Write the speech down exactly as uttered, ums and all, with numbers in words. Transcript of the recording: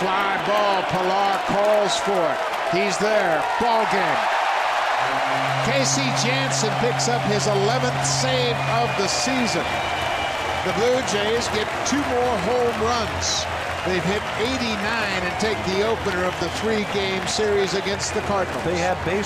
fly ball. Pilar calls for it. He's there. Ball game. Casey Janssen picks up his eleventh save of the season. The Blue Jays get two more home runs. They've hit eighty-nine and take the opener of the three-game series against the Cardinals. They have base